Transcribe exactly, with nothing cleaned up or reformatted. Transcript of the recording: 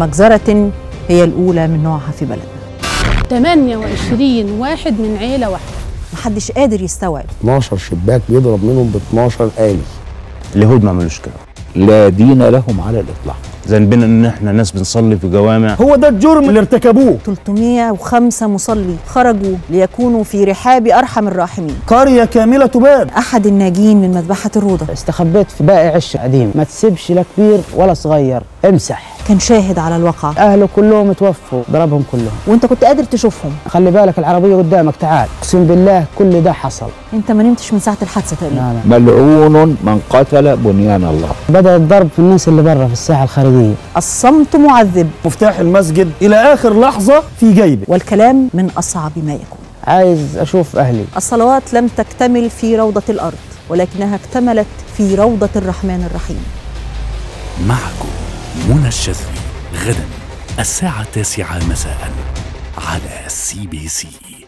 مجزرة هي الأولى من نوعها في بلدنا. ثمانية وعشرين واحد من عيلة واحدة. محدش قادر يستوعب. اتناشر شباك بيضرب منهم ب اتناشر آلي. اليهود ما عملوش كده. لا دين لهم على الإطلاق. ذنبنا إن إحنا ناس بنصلي في جوامع. هو ده الجرم اللي ارتكبوه. ثلاثمية وخمسة مصلي خرجوا ليكونوا في رحاب أرحم الراحمين. قرية كاملة تباد. أحد الناجين من مذبحة الروضة. استخبيت في باقي عش قديم، ما تسيبش لا كبير ولا صغير، امسح. كان شاهد على الواقعة. أهله كلهم اتوفوا، ضربهم كلهم. وأنت كنت قادر تشوفهم. خلي بالك العربية قدامك، تعال. أقسم بالله كل ده حصل. أنت ما نمتش من ساعة الحادثة تقريبا. ملعون من قتل بنيان الله. بدأ الضرب في الناس اللي بره في الساحة الخارجية. الصمت معذب. مفتاح المسجد إلى آخر لحظة في جيبي. والكلام من أصعب ما يكون. عايز أشوف أهلي. الصلوات لم تكتمل في روضة الأرض، ولكنها اكتملت في روضة الرحمن الرحيم. معكم منى الشاذلي، غدا الساعة التاسعة مساء على سي بي سي.